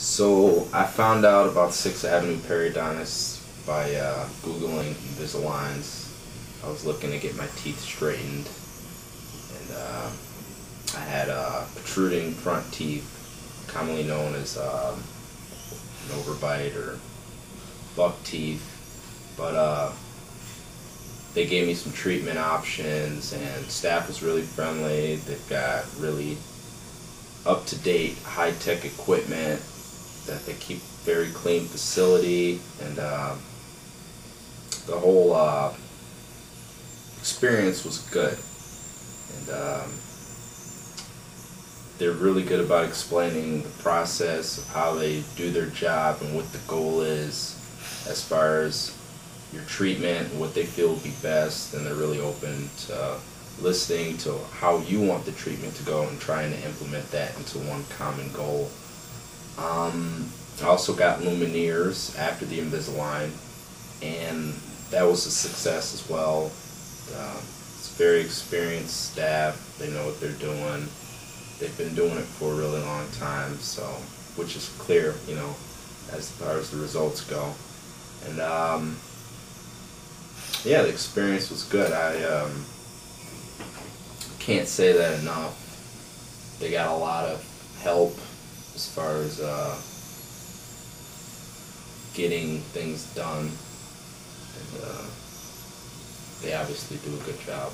So I found out about Sixth Avenue Periodontists by Googling Invisaligns. I was looking to get my teeth straightened, and I had protruding front teeth, commonly known as an overbite or buck teeth, but they gave me some treatment options, and staff was really friendly. They've got really up-to-date high-tech equipment that they keep, very clean facility, and the whole experience was good. And they're really good about explaining the process of how they do their job and what the goal is as far as your treatment and what they feel would be best, and they're really open to listening to how you want the treatment to go and trying to implement that into one common goal. I also got Lumineers after the Invisalign, and that was a success as well. It's very experienced staff. They know what they're doing. They've been doing it for a really long time, so, which is clear, you know, as far as the results go. And yeah, the experience was good. I can't say that enough. They got a lot of help as far as getting things done, and they obviously do a good job.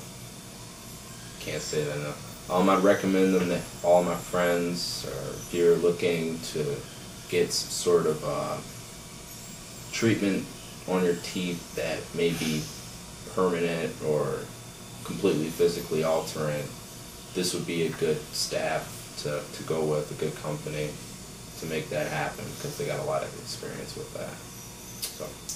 Can't say that enough. I recommend them to all my friends, or if you're looking to get some sort of treatment on your teeth that may be permanent or completely physically altering, this would be a good staff to go with, a good company to make that happen, because they got a lot of experience with that. So.